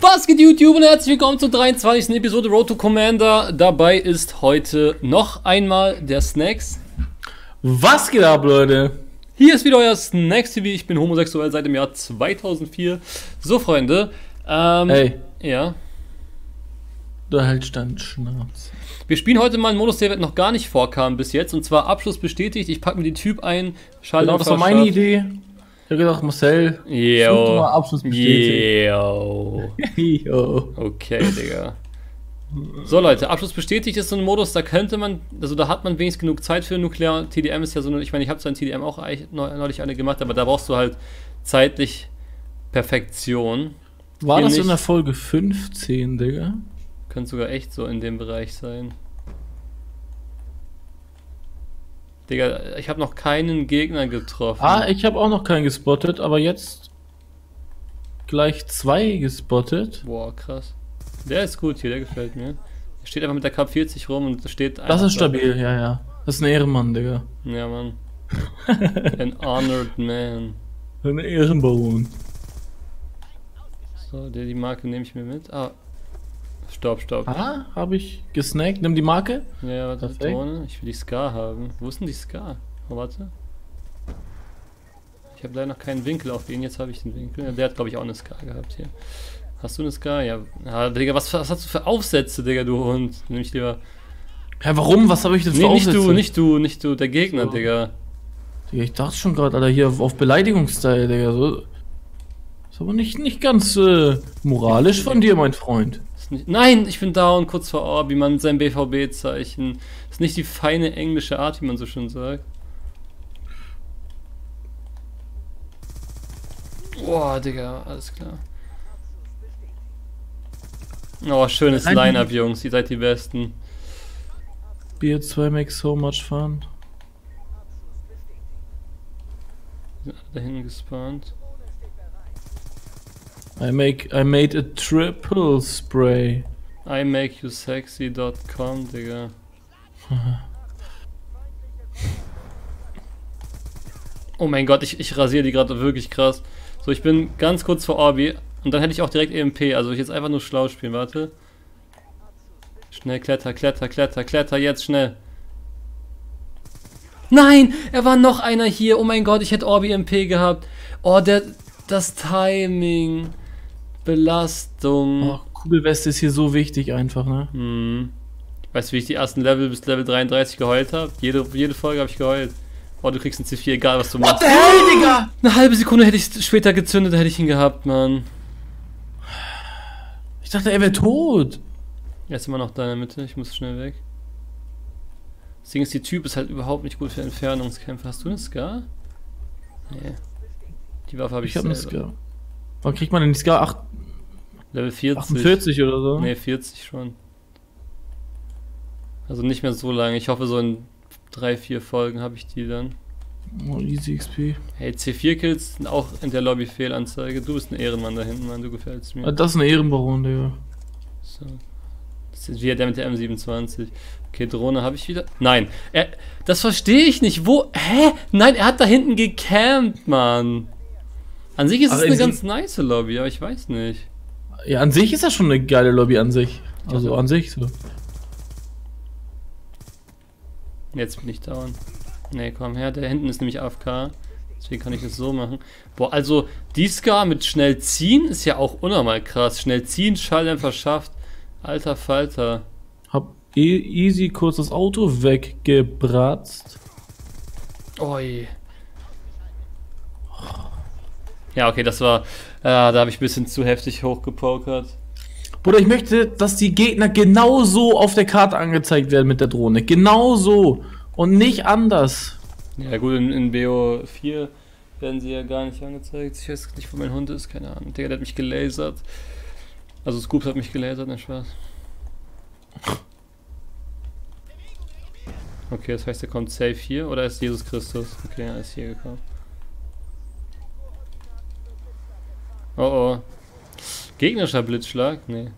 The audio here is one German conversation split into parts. Was geht YouTube und herzlich willkommen zur 23. Episode Road to Commander. Dabei ist heute noch einmal der Snacks. Was geht ab, Leute? Hier ist wieder euer Snacks TV. Ich bin homosexuell seit dem Jahr 2004. So, Freunde. Hey. Ja. Da hält stand Schnaps. Wir spielen heute mal einen Modus, der noch gar nicht vorkam bis jetzt. Und zwar Abschluss bestätigt. Ich packe mir den Typ ein. Genau, das war meine Idee. Ich hab gedacht, Marcel, yo. Mal Abschluss bestätigt. Yo. Yo. Okay, Digga. So, Leute, Abschluss bestätigt ist so ein Modus, da könnte man, also da hat man wenigstens genug Zeit für Nuklear. TDM ist ja so, ich meine, ich habe zwar ein TDM auch neulich eine gemacht, aber da brauchst du halt zeitlich Perfektion. War das in der Folge 15, Digga? Könnte sogar echt so in dem Bereich sein. Digga, ich habe noch keinen Gegner getroffen. Ah, ich habe auch noch keinen gespottet, aber jetzt gleich zwei gespottet. Boah, krass. Der ist gut hier, der gefällt mir. Der steht einfach mit der K40 rum und steht einfach. Das ist stabil, da. Ja. Das ist ein Ehrenmann, Digga. Ja, Mann. An honored man. Ein Ehrenbaron. So, die Marke nehme ich mir mit. Ah. Stopp, stopp. Ah, habe ich gesnackt. Nimm die Marke. Ja, warte, Drohne. Ich will die Scar haben. Wo ist denn die Scar? Oh, warte. Ich habe leider noch keinen Winkel auf den. Jetzt habe ich den Winkel. Der hat, glaube ich, auch eine Scar gehabt hier. Hast du eine Scar? Ja. Ah, Digga, was hast du für Aufsätze, Digga, du Hund? Nimm ich lieber. Hä, ja, warum? Was habe ich denn für Aufsätze? Nicht du, der Gegner, so. Digga. Digga, ich dachte schon gerade, Alter, hier auf Beleidigungsteil, Digga. So. Ist aber nicht ganz moralisch von dir, mein Freund. Nein, ich bin down, kurz vor Orb, wie man sein BVB-Zeichen. Ist nicht die feine englische Art, wie man so schön sagt. Boah, Digga, alles klar. Oh, schönes Line-Up, Jungs, ihr seid die Besten. BO2 makes so much fun. Da hinten gespawnt. I made a triple spray. I make you sexy.com, Digga. Oh mein Gott, ich rasiere die gerade wirklich krass. So, ich bin ganz kurz vor Orbi und dann hätte ich auch direkt EMP, also ich jetzt einfach nur schlau spielen, warte. Schnell kletter, jetzt schnell. Nein, er war noch einer hier. Oh mein Gott, ich hätte Orbi EMP gehabt. Oh, das Timing. Belastung. Oh, Kugelweste ist hier so wichtig einfach, ne? Hm. Weißt du, wie ich die ersten Level bis Level 33 geheult habe? Jede Folge habe ich geheult. Oh, du kriegst ein C4, egal was du machst. What the hell, Digga? Eine halbe Sekunde hätte ich später gezündet, hätte ich ihn gehabt, Mann. Ich dachte, er wäre tot. Er ist immer noch da in der Mitte, ich muss schnell weg. Das Ding ist, die Typ ist halt überhaupt nicht gut für Entfernungskämpfe. Hast du eine Scar? Nee. Die Waffe habe ich selber. Ich habe eine Scar. Wann kriegt man denn die Scar? 8? Level 40. 48 oder so? Ne, 40 schon. Also nicht mehr so lange. Ich hoffe, so in 3-4 Folgen habe ich die dann. Oh, easy XP. Hey, C4-Kills sind auch in der Lobby-Fehlanzeige. Du bist ein Ehrenmann da hinten, Mann. Du gefällst mir. Das ist ein Ehrenbaron, Digga. So. Das ist wieder der mit der M27. Okay, Drohne habe ich wieder. Nein. Das verstehe ich nicht. Wo? Hä? Nein, er hat da hinten gecampt, Mann. An sich ist es eine ganz nice Lobby, aber ich weiß nicht. Ja, an sich ist das schon eine geile Lobby an sich. Also an sich so. Jetzt bin ich down. Ne, komm her, der hinten ist nämlich AFK. Deswegen kann ich das so machen. Boah, also die Scar mit schnell ziehen ist ja auch unnormal krass. Schnell ziehen, Schalldämpfer schafft. Alter Falter. Hab easy kurz das Auto weggebratzt. Oi. Ja, okay, das war, da habe ich ein bisschen zu heftig hochgepokert. Bruder, ich möchte, dass die Gegner genauso auf der Karte angezeigt werden mit der Drohne. Genauso und nicht anders. Ja gut, in BO4 werden sie ja gar nicht angezeigt. Ich weiß nicht, wo mein Hund ist, keine Ahnung. Digga, der hat mich gelasert. Also Scoops hat mich gelasert, ne Spaß. Okay, das heißt, er kommt safe hier oder ist Jesus Christus? Okay, er ist hier gekommen. Oh. Gegnerischer Blitzschlag? Nee.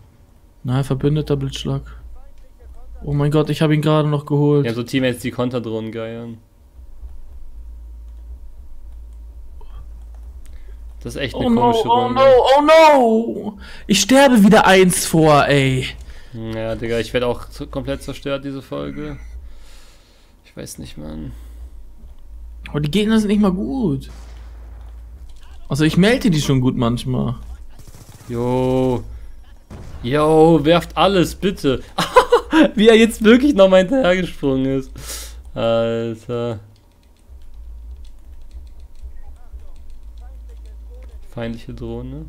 Nein, verbündeter Blitzschlag. Oh mein Gott, ich habe ihn gerade noch geholt. Ja, so Teammates, die Konterdrohnen geiern. Das ist echt eine komische Runde. Oh no, oh no! Ich sterbe wieder 1 vor, ey. Ja, Digga, ich werde auch komplett zerstört, diese Folge. Ich weiß nicht, Mann. Aber die Gegner sind nicht mal gut. Also ich melde die schon gut manchmal. Jo. Jo, werft alles, bitte. Wie er jetzt wirklich nochmal hinterhergesprungen ist. Alter. Feindliche Drohne.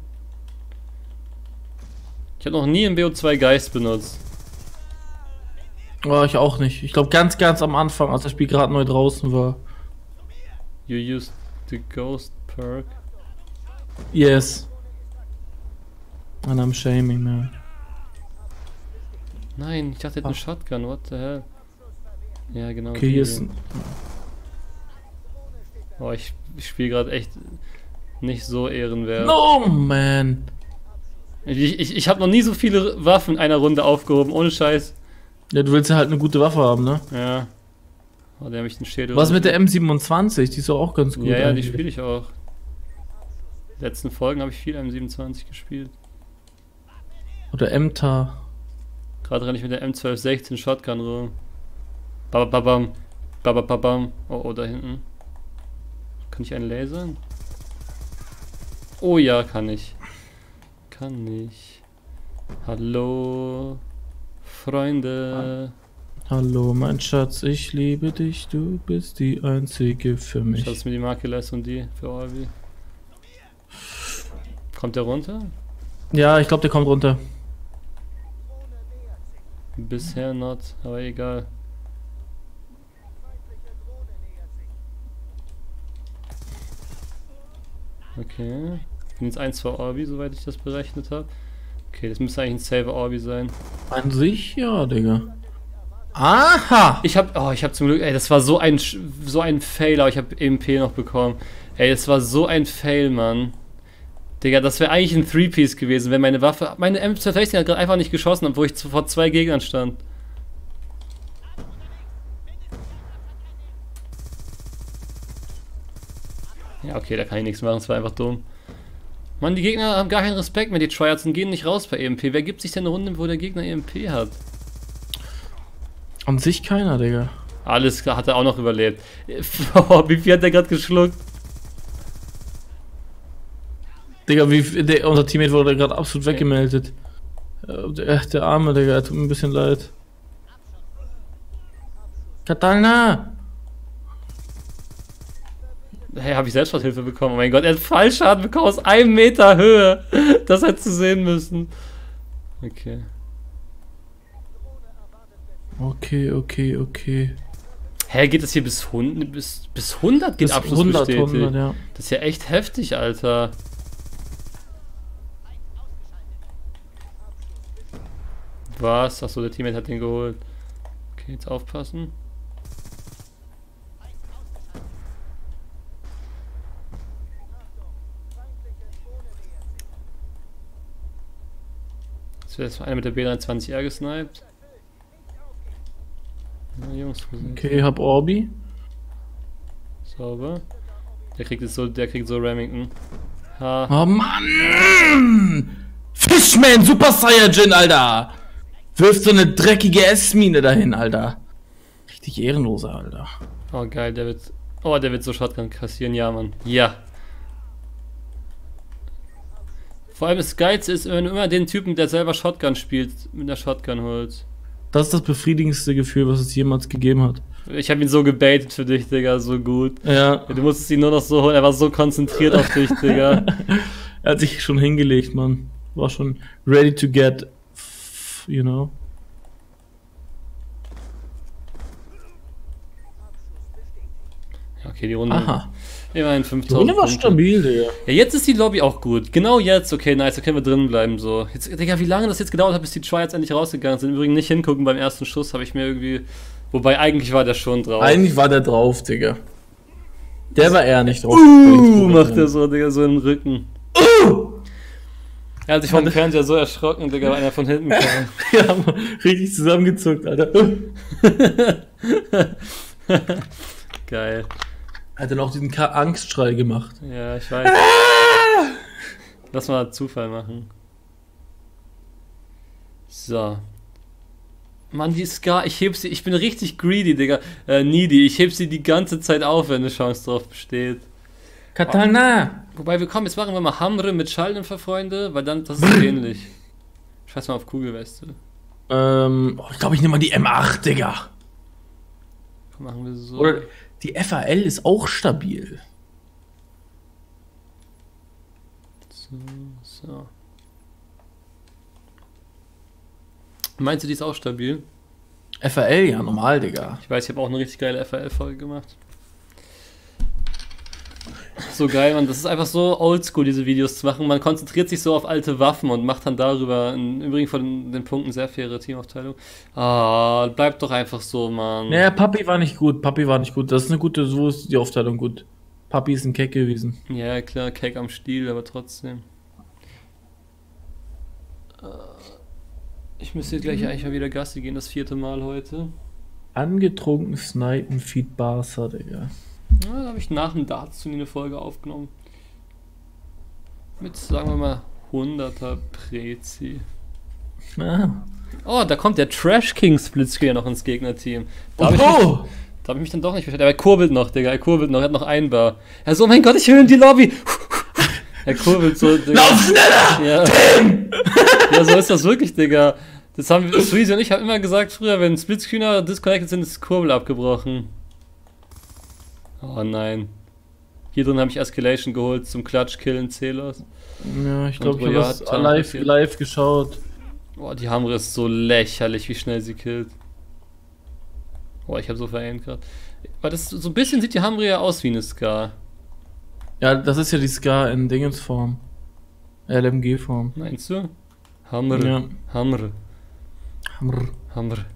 Ich habe noch nie im BO2 Geist benutzt. Oh, ich auch nicht. Ich glaube ganz am Anfang, als das Spiel gerade neu draußen war. You used the Ghost Perk. Yes. And I'm shaming now. Nein, ich dachte, er hat eine Shotgun, what the hell? Ja, genau. Okay, hier ist... Oh, ich spiele gerade echt nicht so ehrenwert. No, man! Ich habe noch nie so viele Waffen in einer Runde aufgehoben, ohne Scheiß. Ja, du willst ja halt eine gute Waffe haben, ne? Ja. Oh, der hat mich den Schädel... Was mit der M27? Die ist doch auch ganz gut. Ja, ja, die spiele ich auch. In den letzten Folgen habe ich viel M27 gespielt. Oder MTA. Gerade renne ich mit der M1216 Shotgun rum. Babababam. Babababam. Oh, oh, da hinten. Kann ich einen lasern? Oh ja, kann ich. Kann ich. Hallo, Freunde. Hallo, mein Schatz, ich liebe dich. Du bist die einzige für mich. Schatz, mir die Marke lässt und die für Orbi. Kommt der runter? Ja, ich glaube, der kommt runter. Bisher not, aber egal. Okay. Ich bin jetzt 1 für Orbi, soweit ich das berechnet habe. Okay, das müsste eigentlich ein Saver Orbi sein. An sich ja, Digga. Aha! Ich hab zum Glück, ey, das war so ein Fail, aber ich habe EMP noch bekommen. Ey, das war so ein Fail, Mann. Digga, das wäre eigentlich ein 3-Piece gewesen, wenn meine Waffe... Meine M216 hat gerade einfach nicht geschossen, obwohl ich vor 2 Gegnern stand. Ja, okay, da kann ich nichts machen, es war einfach dumm. Mann, die Gegner haben gar keinen Respekt mehr, die Tryhards, und gehen nicht raus bei EMP. Wer gibt sich denn eine Runde, wo der Gegner EMP hat? An sich keiner, Digga. Alles hat er auch noch überlebt. Wie viel hat er gerade geschluckt? Digga, unser Teammate wurde gerade absolut weggemeldet. Der arme, Digga, tut mir ein bisschen leid. Katalna! Hey, habe ich Selbstmordhilfe bekommen? Oh mein Gott, er hat Fallschaden bekommen aus 1 Meter Höhe. Das hättest du sehen müssen. Okay. Okay. Hä, geht das hier bis 100? Bis 100 geht Abschluss bestätigt. 100, ja. Das ist ja echt heftig, Alter. Was? Achso, der Teammate hat den geholt. Okay, jetzt aufpassen. Jetzt wird erstmal einer mit der B23R gesniped. Na, Jungs, okay, ich hab Orbi. Sauber. Der kriegt so Remington. Ha. Oh Mann! Fishman, Super Saiyajin, Alter! Wirft so eine dreckige S-Mine dahin, Alter. Richtig ehrenloser, Alter. Oh, geil, der wird so Shotgun kassieren, ja, Mann. Ja. Vor allem das Geilste ist, wenn du immer den Typen, der selber Shotgun spielt, mit der Shotgun holt. Das ist das befriedigendste Gefühl, was es jemals gegeben hat. Ich habe ihn so gebaitet für dich, Digga, so gut. Ja. Du musstest ihn nur noch so holen, er war so konzentriert auf dich, Digga. Er hat sich schon hingelegt, Mann. War schon ready to get... You know. Okay, die Runde. Aha. Immerhin 5000. Die Runde war stabil, Digga. Ja, jetzt ist die Lobby auch gut. Genau jetzt. Okay, nice. Da können wir drinnen bleiben, so. Jetzt, Digga, wie lange das jetzt gedauert hat, bis die Tryhards endlich rausgegangen sind. Übrigens nicht hingucken beim ersten Schuss, habe ich mir irgendwie. Wobei, eigentlich war der schon drauf. Eigentlich war der drauf, Digga. Der also, war eher nicht drauf. Macht er so, Digga, so im Rücken. Er hat sich vom Fernseher so erschrocken, Digga, weil einer von hinten kam. Wir haben richtig zusammengezuckt, Alter. Geil. Hat dann auch diesen Angstschrei gemacht. Ja, ich weiß. Ah! Lass mal Zufall machen. So. Mann, die Scar, ich heb sie, ich bin richtig greedy, Digga. Needy, ich heb sie die ganze Zeit auf, wenn eine Chance drauf besteht. Katana! Oh. Wobei, wir kommen, jetzt machen wir mal Hamre mit Schalldämpfer, Freunde, weil dann, das ist ähnlich. Scheiß mal auf Kugelweste. Ich glaube, ich nehme mal die M8, Digga. Machen wir so. Oder die FAL ist auch stabil. So, so. Meinst du, die ist auch stabil? FAL, ja, normal, Digga. Ich weiß, ich habe auch eine richtig geile FAL-Folge gemacht. So geil, Mann. Das ist einfach so oldschool, diese Videos zu machen. Man konzentriert sich so auf alte Waffen und macht dann darüber, im Übrigen von den Punkten, sehr faire Teamaufteilung. Ah, bleibt doch einfach so, Mann. Naja, Papi war nicht gut. Papi war nicht gut. Das ist eine gute, so ist die Aufteilung gut. Papi ist ein Keck gewesen. Ja, klar, Keck am Stiel, aber trotzdem. Ich müsste gleich eigentlich mal wieder Gassi gehen, das 4. Mal heute. Angetrunken snipen, Feed Barca, Digga. Ja, da habe ich nach dem Darts-Turnier eine Folge aufgenommen. Mit, sagen wir mal, 100er Prezi. Ah. Oh, da kommt der Trash King Splitscreen noch ins Gegnerteam. Da habe ich mich dann doch nicht verstanden. Aber er kurbelt noch, Digga. Er kurbelt noch. Er hat noch ein Bar. Er so, oh mein Gott, ich höre die Lobby. Er kurbelt so, Digga. Lauf schneller! Ja. Tim! Ja, so ist das wirklich, Digga. Das haben wir, Suizy und ich haben immer gesagt früher, wenn Splitscreener disconnected sind, ist die Kurbel abgebrochen. Oh nein. Hier drin habe ich Escalation geholt zum Klatschkillen Zählers. Ja, ich glaube, ich habe live geschaut. Boah, die Hamre ist so lächerlich, wie schnell sie killt. Boah, ich habe so veraimt gerade. Weil das so ein bisschen sieht die Hamre ja aus wie eine Scar. Ja, das ist ja die Scar in Dingensform. LMG-Form. Meinst du? Hamre. Ja. Hamre. Hamre. Hamre.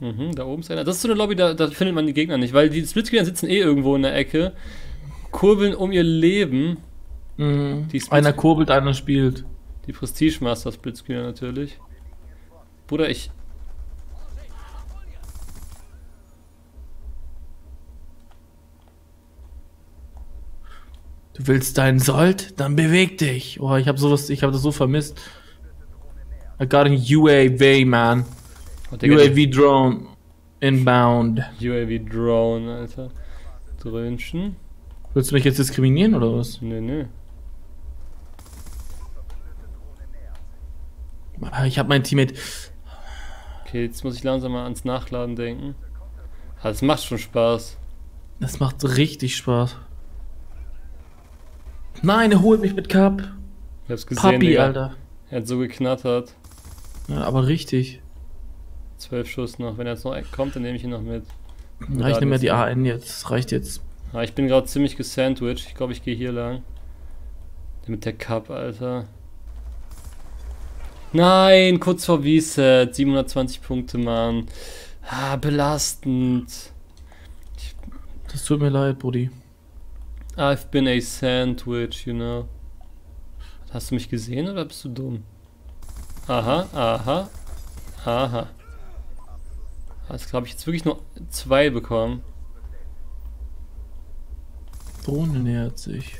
Mhm, da oben ist einer. Das ist so eine Lobby, da findet man die Gegner nicht, weil die Splitscreener sitzen eh irgendwo in der Ecke, kurbeln um ihr Leben. Mhm. Einer kurbelt, einer spielt. Die Prestige Master Splitscreener natürlich. Bruder, ich... Du willst deinen Sold? Dann beweg dich. Oh, ich hab das so vermisst. I got a UAV, man. Oh, Digga, UAV Drone inbound. UAV Drone, Alter. Drönchen. Willst du mich jetzt diskriminieren oder was? Nö, nö. Ich hab mein Teammate. Okay, jetzt muss ich langsam mal ans Nachladen denken. Ah, das macht schon Spaß. Das macht richtig Spaß. Nein, er holt mich mit Cup. Ich hab's gesehen, Papi, Digga. Alter. Er hat so geknattert. Ja, aber richtig. 12 Schuss noch, wenn er jetzt noch kommt, dann nehme ich ihn noch mit. Ja, ich nehme ja die AN jetzt, das reicht jetzt. Ja, ich bin gerade ziemlich gesandwiched, ich glaube ich gehe hier lang. Mit der Cup, Alter. Nein, kurz vor Reset, 720 Punkte, Mann. Ah, belastend. Das tut mir leid, Brudi. I've been a sandwich, you know. Hast du mich gesehen oder bist du dumm? Aha, aha, aha. Das habe ich jetzt wirklich nur 2 bekommen. Drohne nähert sich.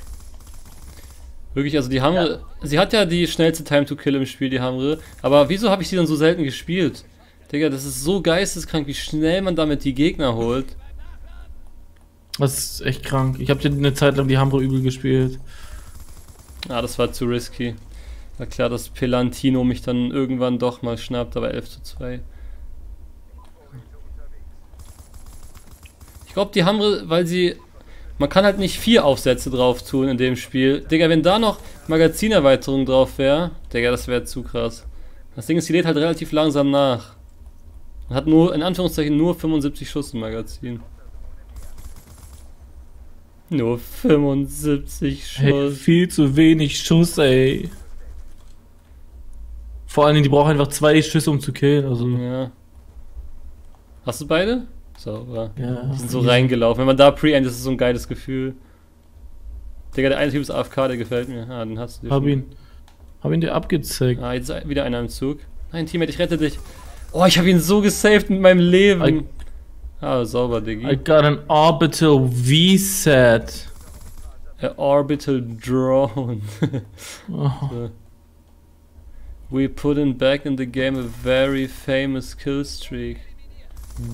Wirklich, also die Hamre. Ja. Sie hat ja die schnellste Time to Kill im Spiel, die Hamre. Aber wieso habe ich die dann so selten gespielt? Digga, das ist so geisteskrank, wie schnell man damit die Gegner holt. Das ist echt krank. Ich habe eine Zeit lang die Hamre übel gespielt. Ah, das war zu risky. War klar, dass Pelantino mich dann irgendwann doch mal schnappt, aber 11:2. Ich glaube, die Hamre, weil sie... Man kann halt nicht 4 Aufsätze drauf tun in dem Spiel. Digga, wenn da noch Magazinerweiterung drauf wäre... Digga, das wäre zu krass. Das Ding ist, sie lädt halt relativ langsam nach. Und hat nur, in Anführungszeichen, nur 75 Schuss im Magazin. Nur 75 Schuss. Hey, viel zu wenig Schuss, ey. Vor allen Dingen, die brauchen einfach 2 Schüsse, um zu killen, also... Ja. Hast du beide? Sauber. Ja, die sind so reingelaufen. Wenn man da pre-end ist, ist so ein geiles Gefühl. Digga, der eine Typ ist AFK, der gefällt mir. Ah, den hast du dich. Hab ihn dir abgezeigt. Ah, jetzt wieder einer im Zug. Nein, Teammate, ich rette dich. Oh, ich habe ihn so gesaved mit meinem Leben. Ah, sauber, Diggi. I got an orbital V-Set. An orbital drone. Oh. So. We put him back in the game a very famous kill streak.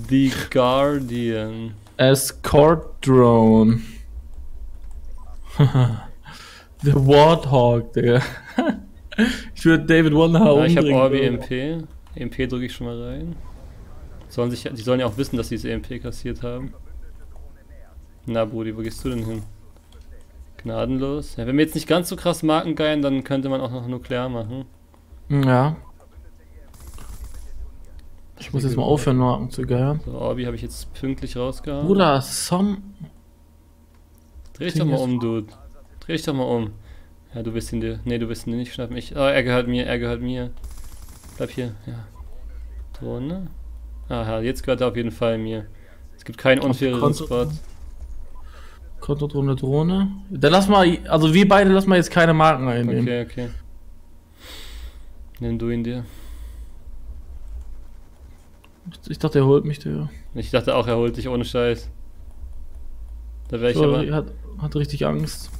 The Guardian. Escort drone. The Warthog, Digga. Ich würde David Wonderhaar umbringen. Ich hab Orbi MP. MP drücke ich schon mal rein. Die sollen ja auch wissen, dass sie das EMP kassiert haben. Na, Brudi, wo gehst du denn hin? Gnadenlos. Ja, wenn wir jetzt nicht ganz so krass markengeilen, dann könnte man auch noch nuklear machen. Ja. Ich muss jetzt mal aufhören, Marken zu geiern. So, Orbi habe ich jetzt pünktlich rausgehauen. Bruder, dreh dich doch mal um, Dude. Dreh dich doch mal um. Ja, du willst ihn dir. Nee, du willst ihn dir nicht schnappen. Oh, er gehört mir, er gehört mir. Bleib hier, ja. Drohne. Aha, jetzt gehört er auf jeden Fall mir. Es gibt keinen unfaireren Spot. Kontodrohne, Drohne. Dann lass mal, also wir beide lassen mal jetzt keine Marken einnehmen. Okay, okay. Nimm du ihn dir. Ich dachte, er holt mich, Digga. Ich dachte auch, er holt dich ohne Scheiß. Da wäre ich so, aber... Hat richtig Angst.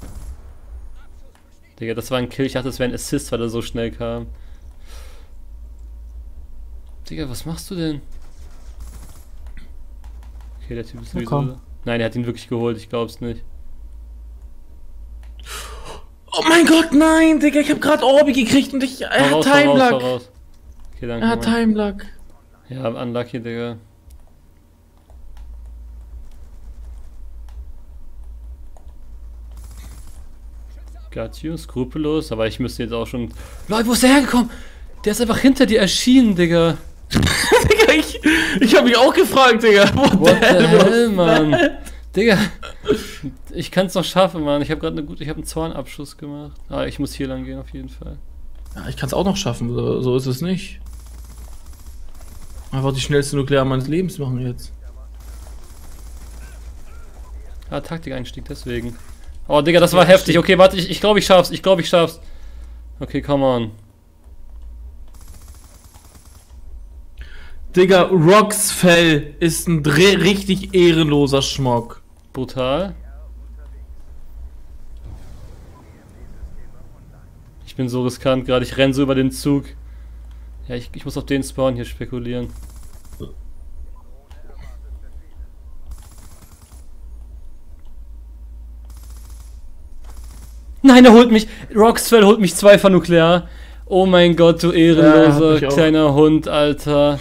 Digga, das war ein Kill. Ich dachte, das wäre ein Assist, weil er so schnell kam. Digga, was machst du denn? Okay, der Typ ist sowieso... Komm. Nein, er hat ihn wirklich geholt, ich glaub's nicht. Oh mein Gott, nein, Digga, ich hab grad Orbi gekriegt und ich... Er hat Timelag. Okay, danke. Er hat Timelag. Ja, unlucky, Digga. Got you, skrupellos, aber ich müsste jetzt auch schon... Leute, wo ist der hergekommen? Der ist einfach hinter dir erschienen, Digga. Digga, ich hab mich auch gefragt, Digga. What the hell, Mann? Digga, ich kann's noch schaffen, Mann. Ich hab gerade einen Zornabschuss gemacht. Ah, ich muss hier lang gehen, auf jeden Fall. Ja, ich kann's auch noch schaffen, so ist es nicht. Einfach die schnellste Nuklear meines Lebens machen wir jetzt. Ah, Taktikeinstieg, deswegen. Oh, Digga, das war heftig. Okay, warte, ich glaube, ich schaff's. Okay, come on. Digga, Roxfell ist ein richtig ehrenloser Schmock. Brutal. Ich bin so riskant gerade, ich renn so über den Zug. Ja, ich muss auf den Spawn hier spekulieren. Nein, er holt mich. Roxfell holt mich zwei von Nuklear. Oh mein Gott, du ehrenloser kleiner Hund, Alter.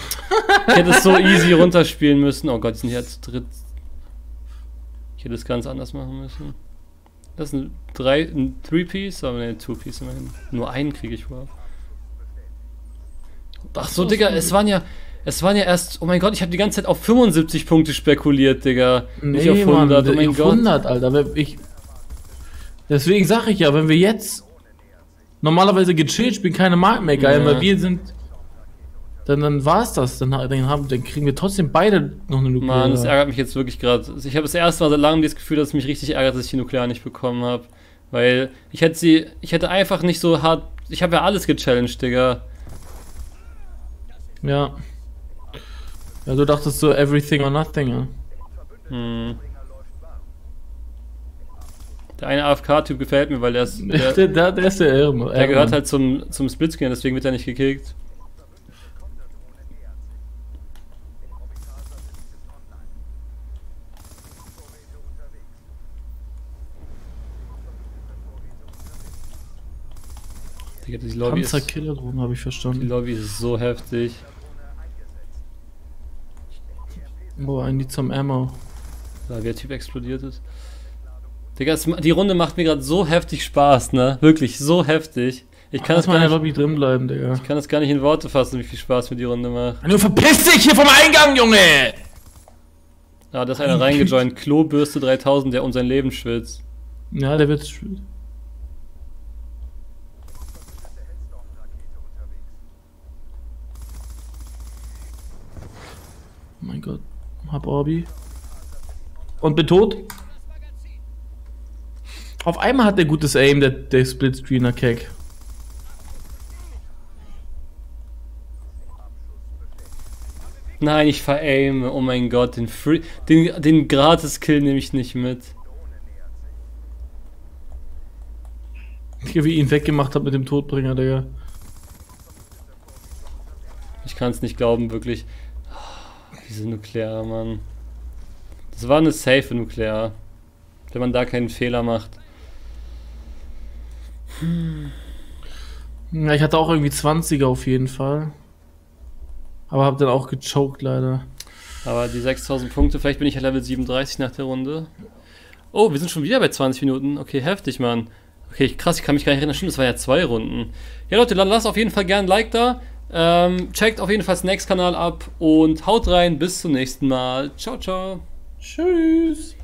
Ich hätte es so easy runterspielen müssen. Oh Gott, die sind ja zu dritt. Ich hätte es ganz anders machen müssen. Das sind ein 3-Piece, aber ne, 2-Piece immerhin. Nur einen kriege ich vor. Ach so, Digga, es waren ja erst... Oh mein Gott, ich habe die ganze Zeit auf 75 Punkte spekuliert, Digga. Nee, nicht auf 100, Mann, oh mein auf Gott. 100, Alter. Deswegen sage ich ja, wenn wir jetzt... Normalerweise gechillt spielen keine Marken mehr geil, weil wir sind... Dann war es das. Dann kriegen wir trotzdem beide noch eine Nuklear. Mann, das ärgert mich jetzt wirklich gerade. Ich habe das erste Mal seit langem das Gefühl, dass es mich richtig ärgert, dass ich die Nuklear nicht bekommen habe. Weil ich hätte einfach nicht so hart... Ich habe ja alles gechallenged, Digga. Ja. Ja, du dachtest so everything or nothing, ja. Hm. Der eine AFK-Typ gefällt mir, weil der ist der Irre. Der gehört halt zum Splitscreen, deswegen wird er nicht gekickt. Digga, die Lobby ist... Panzerkiller-Drohnen, habe ich verstanden. Die Lobby ist so heftig. Boah, ein Lied zum Ammo. Da, wie der Typ explodiert ist. Digga, die Runde macht mir gerade so heftig Spaß, ne? Wirklich, so heftig. Ich kann das mal in der Lobby drin bleiben, Digga. Ich kann das gar nicht in Worte fassen, wie viel Spaß mir die Runde macht. Du verpiss dich hier vom Eingang, Junge! Ah, da ist einer reingejoint. Klobürste 3000, der um sein Leben schwitzt. Ja, der wird schwitzen. Oh mein Gott, hab Orbi. Und bin tot. Auf einmal hat der gutes Aim, der Splitscreener Keck. Nein, ich veraime. Oh mein Gott, den Gratis-Kill nehme ich nicht mit. Wie ich ihn weggemacht habe mit dem Todbringer, Digga. Ich kann es nicht glauben, wirklich. Oh, diese Nuklear, Mann. Das war eine safe Nuklear. Wenn man da keinen Fehler macht. Ja, ich hatte auch irgendwie 20er auf jeden Fall. Aber hab dann auch gechoked, leider. Aber die 6000 Punkte, vielleicht bin ich ja Level 37 nach der Runde. Oh, wir sind schon wieder bei 20 Minuten. Okay, heftig, Mann. Okay, krass, ich kann mich gar nicht erinnern. Stimmt, das war ja 2 Runden. Ja, Leute, dann lasst auf jeden Fall gerne ein Like da. Checkt auf jeden Fall den Next-Kanal ab und haut rein. Bis zum nächsten Mal. Ciao, ciao. Tschüss.